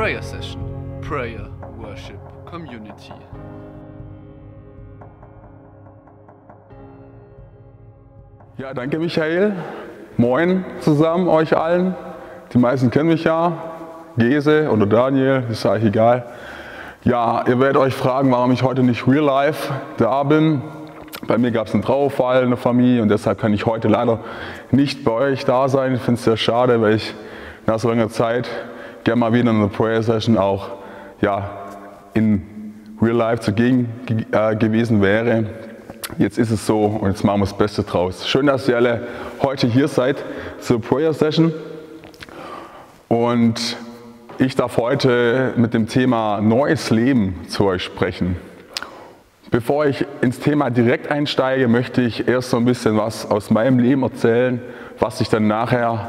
Prayersession, Prayer Worship Community. Ja, danke Michael. Moin zusammen euch allen. Die meisten kennen mich ja. Gese oder Daniel, ist eigentlich egal. Ja, ihr werdet euch fragen, warum ich heute nicht real life da bin. Bei mir gab es einen Trauerfall in der Familie und deshalb kann ich heute leider nicht bei euch da sein. Ich finde es sehr schade, weil ich nach so langer Zeit gerne mal wieder in einer Prayer Session auch ja, in real life zugegen gewesen wäre. Jetzt ist es so und jetzt machen wir das Beste draus. Schön, dass ihr alle heute hier seid zur Prayer Session. Und ich darf heute mit dem Thema Neues Leben zu euch sprechen. Bevor ich ins Thema direkt einsteige, möchte ich erst so ein bisschen was aus meinem Leben erzählen, was ich dann nachher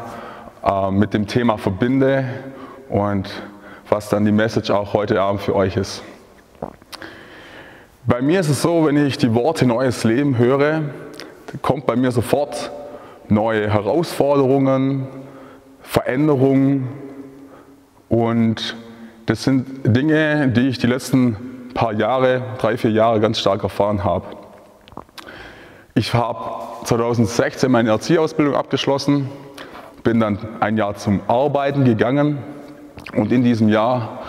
mit dem Thema verbinde und was dann die Message auch heute Abend für euch ist. Bei mir ist es so, wenn ich die Worte Neues Leben höre, kommt bei mir sofort neue Herausforderungen, Veränderungen, und das sind Dinge, die ich die letzten paar Jahre, 3, 4 Jahre ganz stark erfahren habe. Ich habe 2016 meine Erzieherausbildung abgeschlossen, bin dann ein Jahr zum Arbeiten gegangen und in diesem Jahr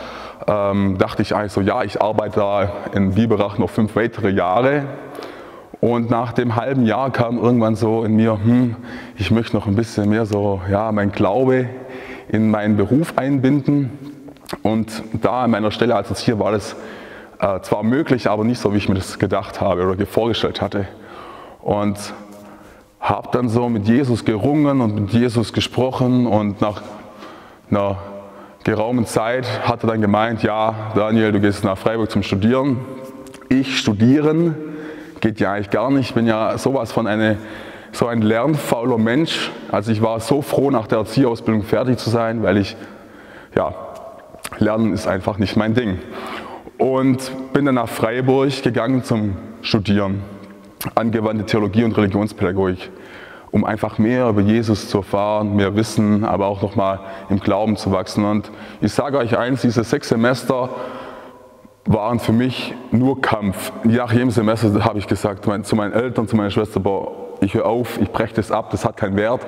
dachte ich eigentlich so, ja, ich arbeite da in Biberach noch 5 weitere Jahre. Und nach dem halben Jahr kam irgendwann so in mir, ich möchte noch ein bisschen mehr so, ja, mein Glaube in meinen Beruf einbinden. Und da an meiner Stelle als Erzieher war das zwar möglich, aber nicht so, wie ich mir das gedacht habe oder vorgestellt hatte. Und habe dann so mit Jesus gerungen und mit Jesus gesprochen und nach einer geraumen Zeit hat er dann gemeint, ja, Daniel, du gehst nach Freiburg zum Studieren. Studieren geht ja eigentlich gar nicht. Ich bin ja sowas von so ein lernfauler Mensch. Also ich war so froh, nach der Erzieherausbildung fertig zu sein, weil ich, ja, Lernen ist einfach nicht mein Ding. Und bin dann nach Freiburg gegangen zum Studieren. Angewandte Theologie und Religionspädagogik. Um einfach mehr über Jesus zu erfahren, mehr Wissen, aber auch nochmal im Glauben zu wachsen. Und ich sage euch eins, diese 6 Semester waren für mich nur Kampf. Nach jedem Semester habe ich gesagt zu meinen Eltern, zu meiner Schwester, boah, ich höre auf, ich breche das ab, das hat keinen Wert.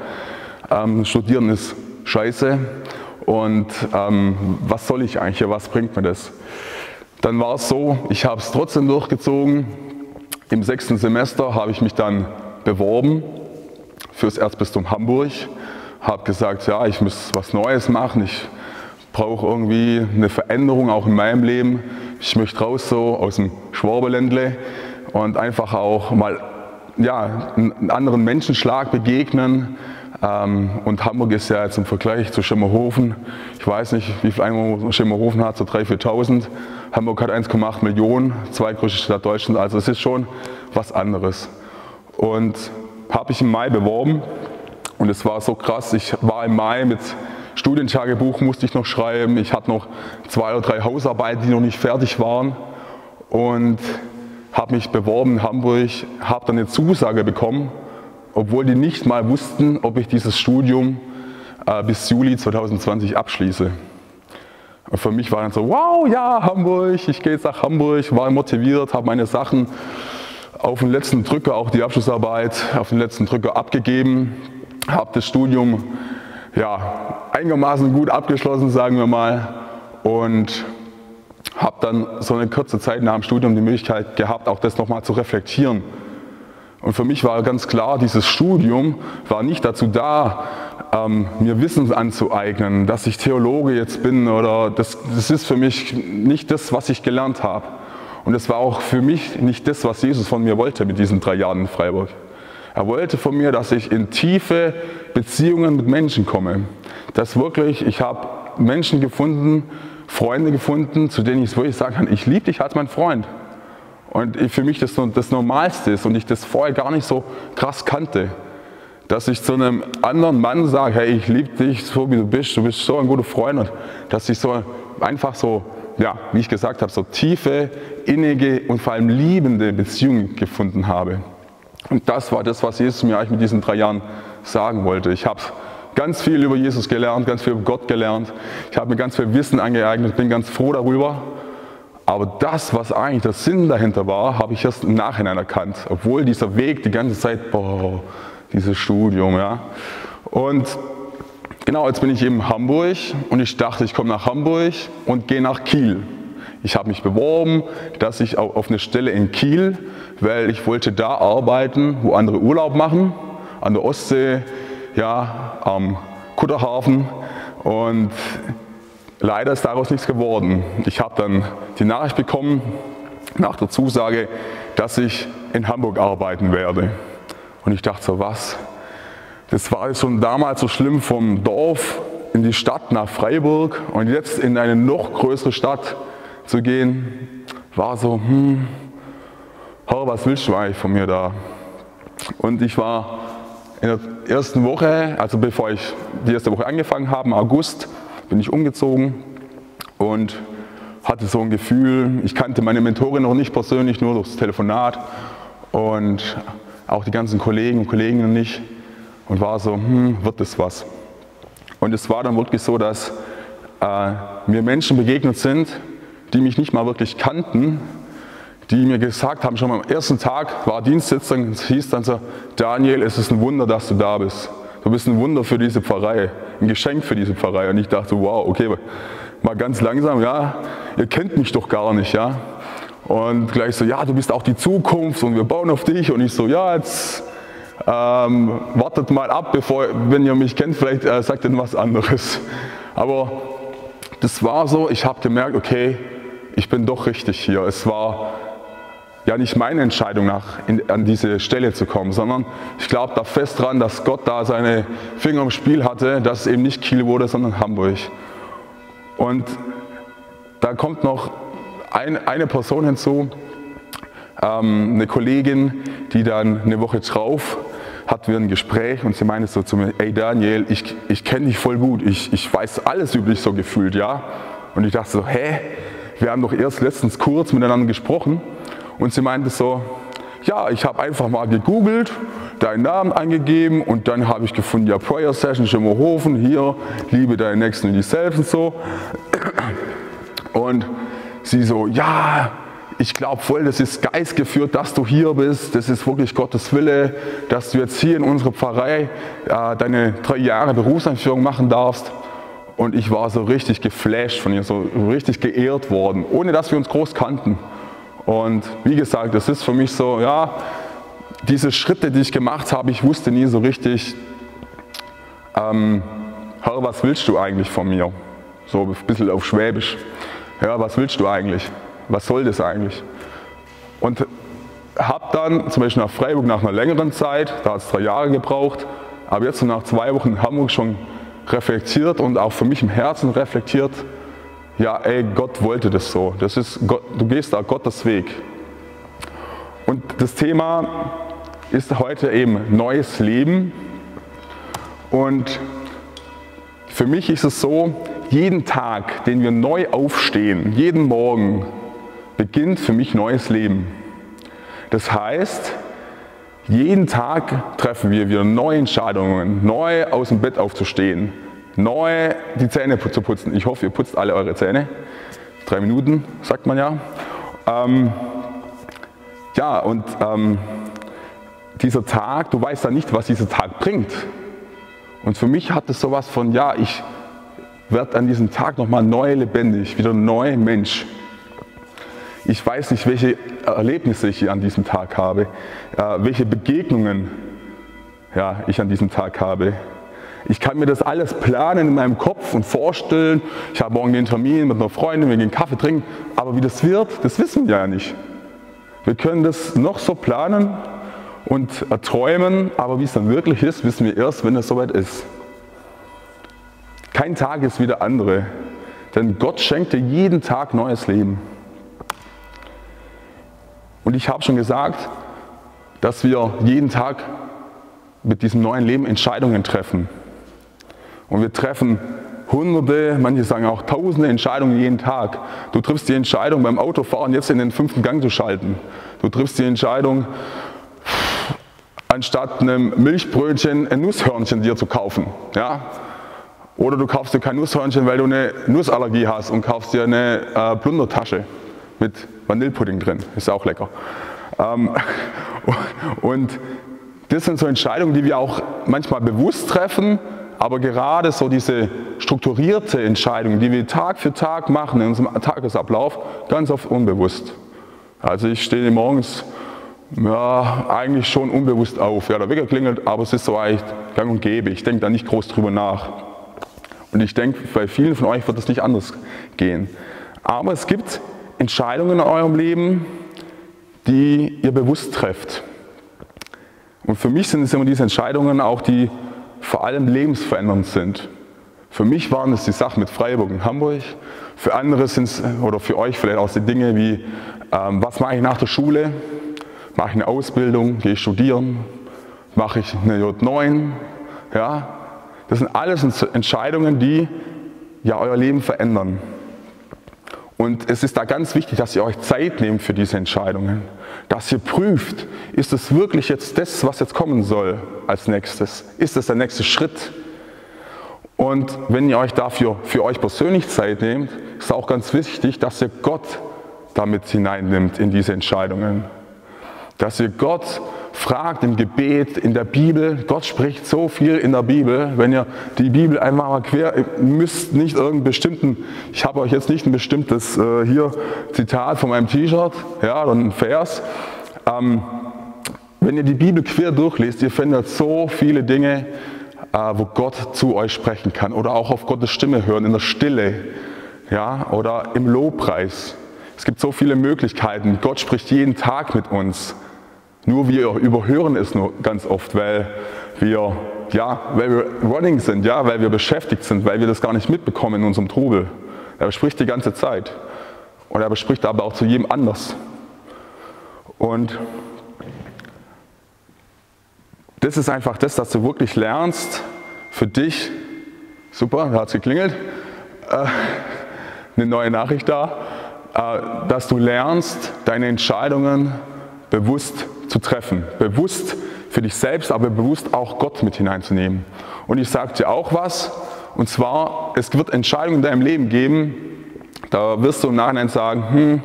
Studieren ist scheiße und was soll ich eigentlich, was bringt mir das? Dann war es so, ich habe es trotzdem durchgezogen. Im 6. Semester habe ich mich dann beworben für das Erzbistum Hamburg, habe gesagt, ja, ich muss was Neues machen, ich brauche irgendwie eine Veränderung auch in meinem Leben. Ich möchte raus so aus dem Schwabenländle und einfach auch mal ja, einen anderen Menschenschlag begegnen. Und Hamburg ist ja jetzt im Vergleich zu Schemmerhofen, ich weiß nicht, wie viel Einwohner Schemmerhofen hat, so 3.000, 4.000. Hamburg hat 1,8 Millionen, 2 größte Stadt Deutschlands, also es ist schon was anderes. Und habe ich im Mai beworben und es war so krass, ich war im Mai mit Studientagebuch musste ich noch schreiben, ich hatte noch 2 oder 3 Hausarbeiten, die noch nicht fertig waren und habe mich beworben in Hamburg, habe dann eine Zusage bekommen, obwohl die nicht mal wussten, ob ich dieses Studium bis Juli 2020 abschließe. Und für mich war dann so, wow, ja, Hamburg, ich gehe jetzt nach Hamburg, war motiviert, habe meine Sachen auf den letzten Drücker, auch die Abschlussarbeit, auf den letzten Drücker abgegeben, habe das Studium ja, einigermaßen gut abgeschlossen, sagen wir mal, und habe dann so eine kurze Zeit nach dem Studium die Möglichkeit gehabt, auch das nochmal zu reflektieren. Und für mich war ganz klar, dieses Studium war nicht dazu da, mir Wissen anzueignen, dass ich Theologe jetzt bin oder das ist für mich nicht das, was ich gelernt habe. Und es war auch für mich nicht das, was Jesus von mir wollte mit diesen 3 Jahren in Freiburg. Er wollte von mir, dass ich in tiefe Beziehungen mit Menschen komme. Dass wirklich, ich habe Menschen gefunden, Freunde gefunden, zu denen ich wirklich sagen kann, ich liebe dich als mein Freund. Und für mich das Normalste ist und ich das vorher gar nicht so krass kannte. Dass ich zu einem anderen Mann sage, hey, ich liebe dich so wie du bist so ein guter Freund. Und dass ich so einfach so, ja, wie ich gesagt habe, so tiefe, innige und vor allem liebende Beziehungen gefunden habe. Und das war das, was Jesus mir eigentlich mit diesen 3 Jahren sagen wollte. Ich habe es ganz viel über Jesus gelernt, ganz viel über Gott gelernt. Ich habe mir ganz viel Wissen angeeignet, bin ganz froh darüber. Aber das, was eigentlich der Sinn dahinter war, habe ich erst im Nachhinein erkannt. Obwohl dieser Weg die ganze Zeit, boah, dieses Studium, ja. Und genau, jetzt bin ich eben in Hamburg und ich dachte, ich komme nach Hamburg und gehe nach Kiel. Ich habe mich beworben, dass ich auf eine Stelle in Kiel, weil ich wollte da arbeiten, wo andere Urlaub machen, an der Ostsee, ja, am Kutterhafen, und leider ist daraus nichts geworden. Ich habe dann die Nachricht bekommen, nach der Zusage, dass ich in Hamburg arbeiten werde. Und ich dachte so, was? Das war schon damals so schlimm, vom Dorf in die Stadt nach Freiburg und jetzt in eine noch größere Stadt zu gehen, war so, was willst du eigentlich von mir da? Und ich war in der ersten Woche, also bevor ich die erste Woche angefangen habe, im August, bin ich umgezogen und hatte so ein Gefühl, ich kannte meine Mentorin noch nicht persönlich, nur durchs Telefonat und auch die ganzen Kollegen und Kolleginnen nicht, und war so, wird das was? Und es war dann wirklich so, dass mir Menschen begegnet sind, die mich nicht mal wirklich kannten, die mir gesagt haben, schon am ersten Tag war Dienstsitzung, es hieß dann so, Daniel, es ist ein Wunder, dass du da bist. Du bist ein Wunder für diese Pfarrei, ein Geschenk für diese Pfarrei. Und ich dachte, wow, okay, mal ganz langsam, ja, ihr kennt mich doch gar nicht, ja. Und gleich so, ja, du bist auch die Zukunft und wir bauen auf dich. Und ich so, ja, jetzt wartet mal ab, bevor, wenn ihr mich kennt, vielleicht sagt ihr was anderes. Aber das war so, ich habe gemerkt, okay, ich bin doch richtig hier. Es war ja nicht meine Entscheidung, an diese Stelle zu kommen, sondern ich glaube da fest dran, dass Gott da seine Finger im Spiel hatte, dass es eben nicht Kiel wurde, sondern Hamburg. Und da kommt noch eine Person hinzu, eine Kollegin, die dann eine Woche drauf hatten wir ein Gespräch und sie meinte so zu mir, ey Daniel, ich kenne dich voll gut, ich weiß alles über dich so gefühlt, ja. Und ich dachte so, hä? Wir haben doch erst letztens kurz miteinander gesprochen. Und sie meinte so, ja, ich habe einfach mal gegoogelt, deinen Namen eingegeben und dann habe ich gefunden, ja, Prayersession, Schemmerhofen, hier, liebe deinen Nächsten und dich selbst und so. Und sie so, ja, ich glaube voll, das ist geistgeführt, dass du hier bist, das ist wirklich Gottes Wille, dass du jetzt hier in unserer Pfarrei deine 3 Jahre Berufseinführung machen darfst. Und ich war so richtig geflasht von ihr, so richtig geehrt worden, ohne dass wir uns groß kannten. Und wie gesagt, das ist für mich so, ja, diese Schritte, die ich gemacht habe, ich wusste nie so richtig, hör, was willst du eigentlich von mir? So ein bisschen auf Schwäbisch. Hör, was willst du eigentlich? Was soll das eigentlich? Und habe dann zum Beispiel nach Freiburg nach einer längeren Zeit, da hat es 3 Jahre gebraucht, aber jetzt so nach 2 Wochen in Hamburg schon reflektiert und auch für mich im Herzen reflektiert, ja, ey, Gott wollte das so. Das ist Gott, du gehst da Gottes Weg. Und das Thema ist heute eben neues Leben. Und für mich ist es so, jeden Tag, den wir neu aufstehen, jeden Morgen, beginnt für mich neues Leben. Das heißt, jeden Tag treffen wir wieder neue Entscheidungen, neu aus dem Bett aufzustehen, neu die Zähne zu putzen. Ich hoffe, ihr putzt alle eure Zähne. 3 Minuten, sagt man ja. Dieser Tag, du weißt ja nicht, was dieser Tag bringt. Und für mich hat es sowas von, ja, ich werde an diesem Tag nochmal neu lebendig, wieder neu Mensch. Ich weiß nicht, welche Erlebnisse ich an diesem Tag habe, welche Begegnungen ja, ich an diesem Tag habe. Ich kann mir das alles planen in meinem Kopf und vorstellen. Ich habe morgen den Termin mit einer Freundin, wir gehen Kaffee trinken. Aber wie das wird, das wissen wir ja nicht. Wir können das noch so planen und erträumen, aber wie es dann wirklich ist, wissen wir erst, wenn es soweit ist. Kein Tag ist wie der andere, denn Gott schenkt dir jeden Tag neues Leben. Und ich habe schon gesagt, dass wir jeden Tag mit diesem neuen Leben Entscheidungen treffen. Und wir treffen Hunderte, manche sagen auch Tausende Entscheidungen jeden Tag. Du triffst die Entscheidung beim Autofahren jetzt in den 5. Gang zu schalten. Du triffst die Entscheidung anstatt einem Milchbrötchen ein Nusshörnchen dir zu kaufen. Ja? Oder du kaufst dir kein Nusshörnchen, weil du eine Nussallergie hast und kaufst dir eine Plundertasche mit Vanillepudding drin. Ist auch lecker. Und das sind so Entscheidungen, die wir auch manchmal bewusst treffen, aber gerade so diese strukturierte Entscheidung, die wir Tag für Tag machen in unserem Tagesablauf, ganz oft unbewusst. Also ich stehe morgens ja, eigentlich schon unbewusst auf. Ja, der Wecker klingelt, aber es ist so eigentlich gang und gäbe. Ich denke da nicht groß drüber nach. Und ich denke, bei vielen von euch wird es nicht anders gehen. Aber es gibt Entscheidungen in eurem Leben, die ihr bewusst trefft. Und für mich sind es immer diese Entscheidungen auch, die vor allem lebensverändernd sind. Für mich waren es die Sachen mit Freiburg und Hamburg. Für andere sind es, oder für euch vielleicht auch die Dinge wie, was mache ich nach der Schule? Mache ich eine Ausbildung? Gehe ich studieren? Mache ich eine J9? Ja, das sind alles Entscheidungen, die ja euer Leben verändern. Und es ist da ganz wichtig, dass ihr euch Zeit nehmt für diese Entscheidungen. Dass ihr prüft, ist es wirklich jetzt das, was jetzt kommen soll als nächstes? Ist das der nächste Schritt? Und wenn ihr euch dafür für euch persönlich Zeit nehmt, ist auch ganz wichtig, dass ihr Gott damit hineinnimmt in diese Entscheidungen. Dass ihr Gott fragt im Gebet, in der Bibel. Gott spricht so viel in der Bibel. Wenn ihr die Bibel einmal mal quer, ihr müsst nicht irgendeinen bestimmten, ich habe euch jetzt nicht ein bestimmtes hier Zitat von meinem T-Shirt, ja, oder einen Vers. Wenn ihr die Bibel quer durchlest, ihr findet so viele Dinge, wo Gott zu euch sprechen kann oder auch auf Gottes Stimme hören in der Stille, ja, oder im Lobpreis. Es gibt so viele Möglichkeiten. Gott spricht jeden Tag mit uns. Nur wir überhören es nur ganz oft, weil wir running sind, ja, weil wir beschäftigt sind, weil wir das gar nicht mitbekommen in unserem Trubel. Er spricht die ganze Zeit. Und er spricht aber auch zu jedem anders. Und das ist einfach das, dass du wirklich lernst, für dich, super, da hat es geklingelt, eine neue Nachricht da, dass du lernst, deine Entscheidungen bewusst zu treffen. Bewusst für dich selbst, aber bewusst auch Gott mit hineinzunehmen. Und ich sage dir auch was, und zwar, es wird Entscheidungen in deinem Leben geben, da wirst du im Nachhinein sagen,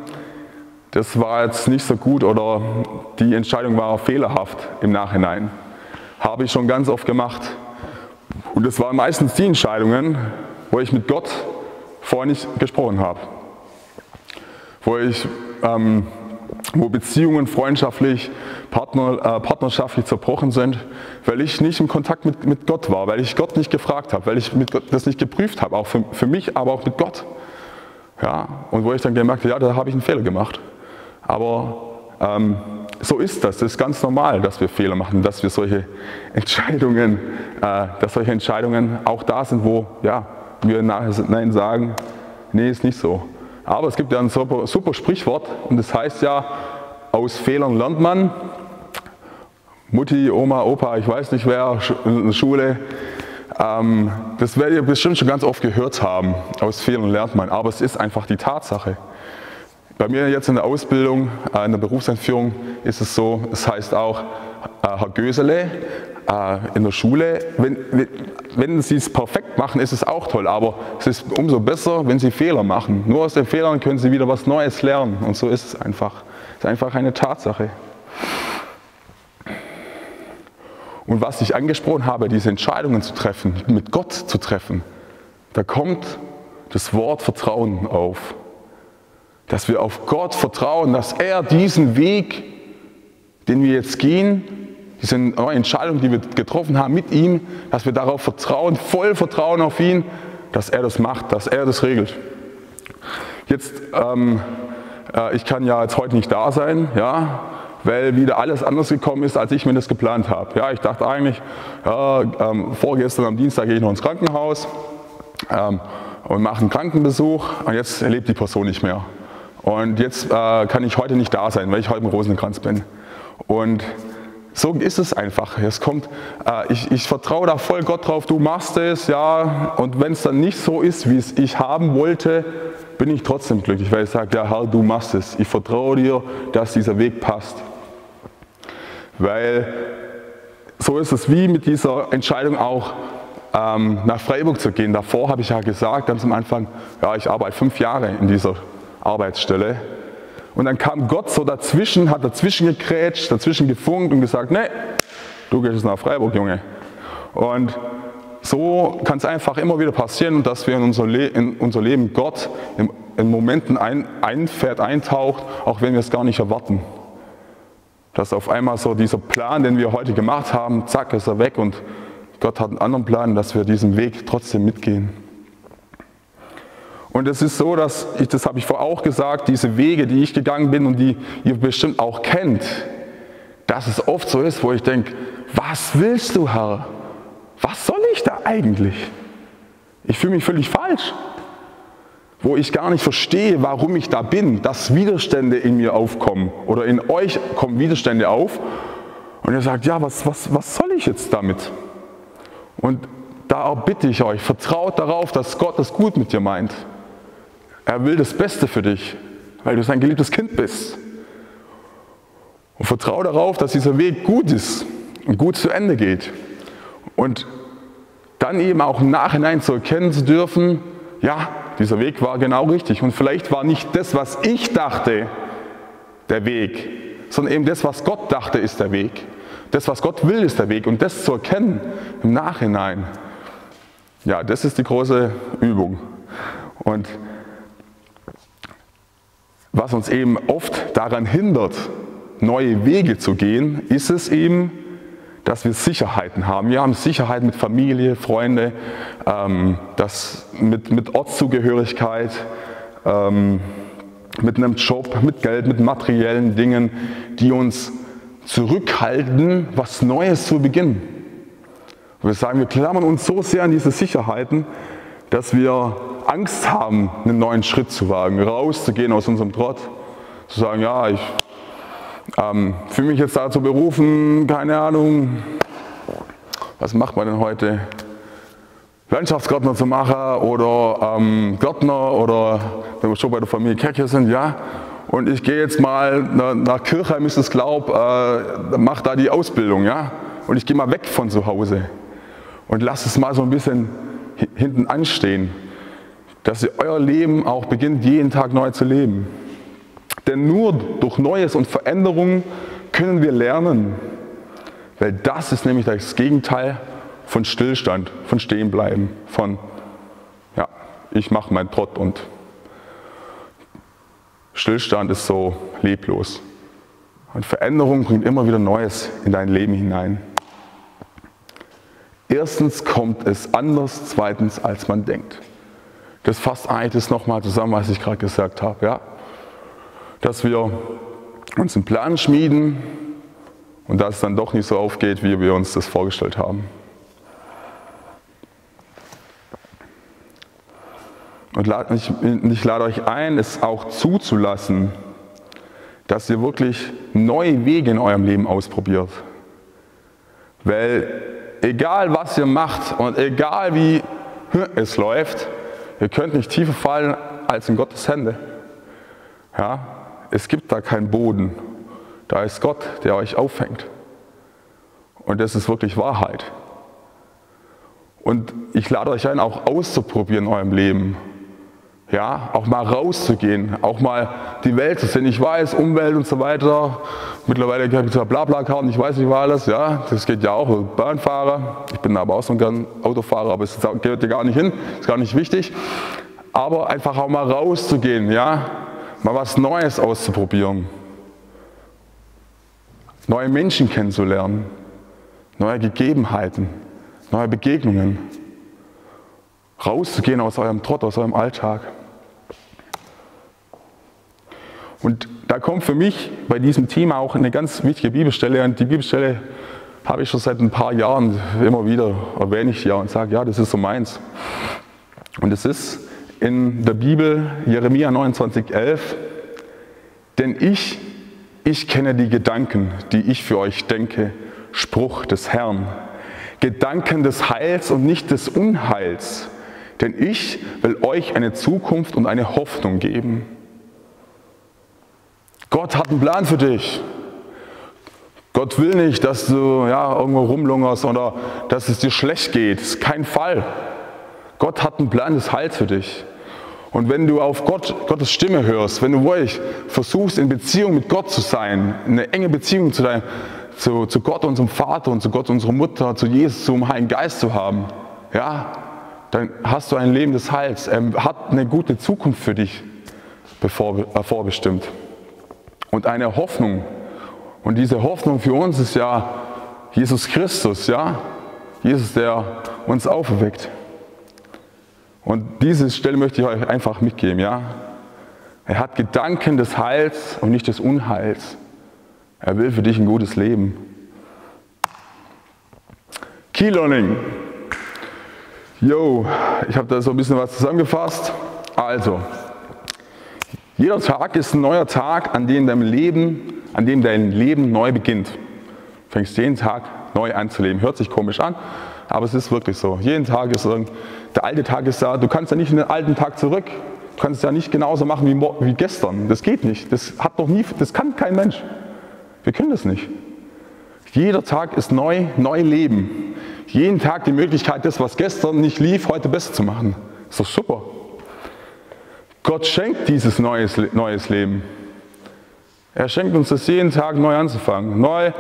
das war jetzt nicht so gut oder die Entscheidung war fehlerhaft im Nachhinein. Habe ich schon ganz oft gemacht. Und das waren meistens die Entscheidungen, wo ich mit Gott vorher nicht gesprochen habe. Wo Beziehungen freundschaftlich, partnerschaftlich zerbrochen sind, weil ich nicht im Kontakt mit Gott war, weil ich Gott nicht gefragt habe, weil ich mit Gott das nicht geprüft habe, auch für mich, aber auch mit Gott. Ja, und wo ich dann gemerkt habe, ja, da habe ich einen Fehler gemacht. Aber so ist das. Das ist ganz normal, dass wir Fehler machen, dass wir solche Entscheidungen auch da sind, wo ja, wir nachher nein sagen, nee, ist nicht so. Aber es gibt ja ein super Sprichwort und das heißt ja, aus Fehlern lernt man. Mutti, Oma, Opa, ich weiß nicht wer, in der Schule. Das werdet ihr bestimmt schon ganz oft gehört haben. Aus Fehlern lernt man, aber es ist einfach die Tatsache. Bei mir jetzt in der Ausbildung, in der Berufseinführung ist es so, es heißt auch, Herr Gösele, in der Schule, wenn Sie es perfekt machen, ist es auch toll, aber es ist umso besser, wenn Sie Fehler machen. Nur aus den Fehlern können Sie wieder was Neues lernen und so ist es einfach. Es ist einfach eine Tatsache. Und was ich angesprochen habe, diese Entscheidungen zu treffen, mit Gott zu treffen, da kommt das Wort Vertrauen auf. Dass wir auf Gott vertrauen, dass er diesen Weg, den wir jetzt gehen, diese neue Entscheidung, die wir getroffen haben mit ihm, dass wir darauf vertrauen, voll vertrauen auf ihn, dass er das macht, dass er das regelt. Jetzt, ich kann ja jetzt heute nicht da sein, ja, weil wieder alles anders gekommen ist, als ich mir das geplant habe. Ja, ich dachte eigentlich, vorgestern am Dienstag gehe ich noch ins Krankenhaus und mache einen Krankenbesuch und jetzt lebt die Person nicht mehr. Und jetzt kann ich heute nicht da sein, weil ich heute im Rosenkranz bin. Und so ist es einfach. Es kommt, ich vertraue da voll Gott drauf, du machst es, ja. Und wenn es dann nicht so ist, wie es ich haben wollte, bin ich trotzdem glücklich, weil ich sage, ja Herr, du machst es. Ich vertraue dir, dass dieser Weg passt. Weil so ist es wie mit dieser Entscheidung auch nach Freiburg zu gehen. Davor habe ich ja gesagt, ganz am Anfang, ja, ich arbeite 5 Jahre in dieser Arbeitsstelle. Und dann kam Gott so dazwischen, hat dazwischen gegrätscht, dazwischen gefunkt und gesagt, nee, du gehst jetzt nach Freiburg, Junge. Und so kann es einfach immer wieder passieren, dass wir in unser Leben Gott in Momenten eintaucht, auch wenn wir es gar nicht erwarten. Dass auf einmal so dieser Plan, den wir heute gemacht haben, zack, ist er weg und Gott hat einen anderen Plan, dass wir diesen Weg trotzdem mitgehen. Und es ist so, dass ich, das habe ich vorher auch gesagt, diese Wege, die ich gegangen bin und die ihr bestimmt auch kennt, dass es oft so ist, wo ich denke, was willst du, Herr? Was soll ich da eigentlich? Ich fühle mich völlig falsch. Wo ich gar nicht verstehe, warum ich da bin, dass Widerstände in mir aufkommen oder in euch kommen Widerstände auf und ihr sagt, ja, was soll ich jetzt damit? Und da bitte ich euch, vertraut darauf, dass Gott es gut mit dir meint. Er will das Beste für dich, weil du sein geliebtes Kind bist. Und vertraue darauf, dass dieser Weg gut ist und gut zu Ende geht. Und dann eben auch im Nachhinein zu erkennen zu dürfen, ja, dieser Weg war genau richtig. Und vielleicht war nicht das, was ich dachte, der Weg, sondern eben das, was Gott dachte, ist der Weg. Das, was Gott will, ist der Weg. Und das zu erkennen im Nachhinein, ja, das ist die große Übung. Und was uns eben oft daran hindert, neue Wege zu gehen, ist es eben, dass wir Sicherheiten haben. Wir haben Sicherheit mit Familie, Freunde, das mit Ortszugehörigkeit, mit einem Job, mit Geld, mit materiellen Dingen, die uns zurückhalten, was Neues zu beginnen. Wir sagen, wir klammern uns so sehr an diese Sicherheiten, dass wir Angst haben, einen neuen Schritt zu wagen, rauszugehen aus unserem Trott, zu sagen, ja, ich fühle mich jetzt dazu berufen, keine Ahnung, was macht man denn heute? Landschaftsgärtner zu machen oder Gärtner oder wenn wir schon bei der Familie Kirche sind, ja. Und ich gehe jetzt mal nach Kirchheim, ist es glaub, mach da die Ausbildung, ja. Und ich gehe mal weg von zu Hause und lasse es mal so ein bisschen hinten anstehen, dass ihr euer Leben auch beginnt, jeden Tag neu zu leben. Denn nur durch Neues und Veränderungen können wir lernen. Weil das ist nämlich das Gegenteil von Stillstand, von Stehenbleiben, von, ja, ich mache meinen Trott und Stillstand ist so leblos. Und Veränderung bringt immer wieder Neues in dein Leben hinein. Erstens kommt es anders, zweitens als man denkt. Das fasst eigentlich das nochmal zusammen, was ich gerade gesagt habe, ja. Dass wir uns einen Plan schmieden und dass es dann doch nicht so aufgeht, wie wir uns das vorgestellt haben. Und ich lade euch ein, es auch zuzulassen, dass ihr wirklich neue Wege in eurem Leben ausprobiert. Weil egal was ihr macht und egal wie es läuft, ihr könnt nicht tiefer fallen als in Gottes Hände. Ja? Es gibt da keinen Boden, da ist Gott, der euch auffängt. Und das ist wirklich Wahrheit. Und ich lade euch ein, auch auszuprobieren in eurem Leben. Ja, auch mal rauszugehen, auch mal die Welt zu sehen. Ich weiß, Umwelt und so weiter, mittlerweile habe ich zwar Blabla-Karten, ich weiß nicht, war alles, ja, das geht ja auch, Bahnfahrer, ich bin aber auch so ein Autofahrer, aber es gehört ja gar nicht hin, ist gar nicht wichtig. Aber einfach auch mal rauszugehen, ja, mal was Neues auszuprobieren, neue Menschen kennenzulernen, neue Gegebenheiten, neue Begegnungen, rauszugehen aus eurem Trott, aus eurem Alltag. Und da kommt für mich bei diesem Thema auch eine ganz wichtige Bibelstelle, und die Bibelstelle habe ich schon seit ein paar Jahren immer wieder erwähne ich ja und sage, ja, das ist so meins. Und es ist in der Bibel, Jeremia 29,11, denn ich kenne die Gedanken, die ich für euch denke, Spruch des Herrn, Gedanken des Heils und nicht des Unheils, denn ich will euch eine Zukunft und eine Hoffnung geben. Gott hat einen Plan für dich. Gott will nicht, dass du irgendwo rumlungerst oder dass es dir schlecht geht. Das ist kein Fall. Gott hat einen Plan des Heils für dich. Und wenn du auf Gottes Stimme hörst, wenn du wirklich versuchst, in Beziehung mit Gott zu sein, eine enge Beziehung zu Gott, unserem Vater und zu Gott, unserer Mutter, zu Jesus, zum Heiligen Geist zu haben, ja, dann hast du ein Leben des Heils. Er hat eine gute Zukunft für dich vorbestimmt und eine Hoffnung. Und diese Hoffnung für uns ist ja Jesus Christus, ja, Jesus, der uns auferweckt. Und diese Stelle möchte ich euch einfach mitgeben, ja. Er hat Gedanken des Heils und nicht des Unheils. Er will für dich ein gutes Leben. Key Learning. Yo, ich habe da so ein bisschen was zusammengefasst. Also, jeder Tag ist ein neuer Tag, an dem dein Leben neu beginnt. Du fängst jeden Tag neu an zu leben. Hört sich komisch an, aber es ist wirklich so. Jeden Tag ist der alte Tag ist da. Du kannst ja nicht in den alten Tag zurück. Du kannst es ja nicht genauso machen wie gestern. Das geht nicht. Das kann kein Mensch. Wir können das nicht. Jeder Tag ist neu, neu leben. Jeden Tag die Möglichkeit, das, was gestern nicht lief, heute besser zu machen. Ist doch super. Gott schenkt dieses neues Leben. Er schenkt uns das jeden Tag neu anzufangen, neu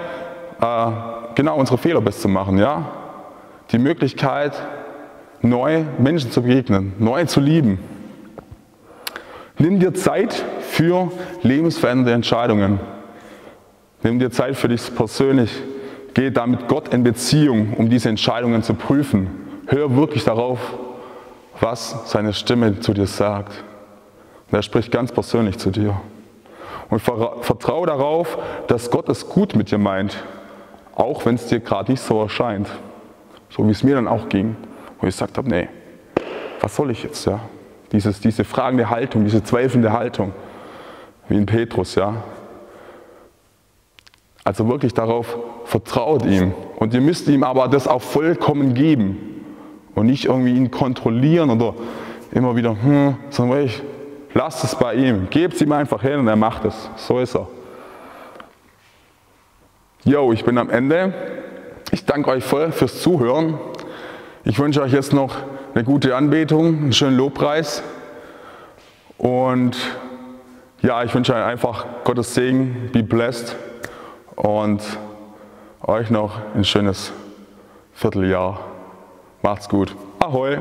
unsere Fehler besser zu machen, ja? Die Möglichkeit, neu Menschen zu begegnen, neu zu lieben. Nimm dir Zeit für lebensverändernde Entscheidungen. Nimm dir Zeit für dich persönlich. Geh damit Gott in Beziehung, um diese Entscheidungen zu prüfen. Hör wirklich darauf, was seine Stimme zu dir sagt. Und er spricht ganz persönlich zu dir. Und vertraue darauf, dass Gott es gut mit dir meint, auch wenn es dir gerade nicht so erscheint. So wie es mir dann auch ging, wo ich gesagt habe, nee, was soll ich jetzt? Ja? Diese fragende Haltung, diese zweifelnde Haltung, wie in Petrus. Ja? Also wirklich darauf, vertraut ihm. Und ihr müsst ihm aber das auch vollkommen geben und nicht irgendwie ihn kontrollieren oder immer wieder, sondern wirklich, lasst es bei ihm, gebt es ihm einfach hin und er macht es. So ist er. Jo, ich bin am Ende. Ich danke euch voll fürs Zuhören. Ich wünsche euch jetzt noch eine gute Anbetung, einen schönen Lobpreis. Und ja, ich wünsche euch einfach Gottes Segen, be blessed und euch noch ein schönes Vierteljahr. Macht's gut. Ahoi!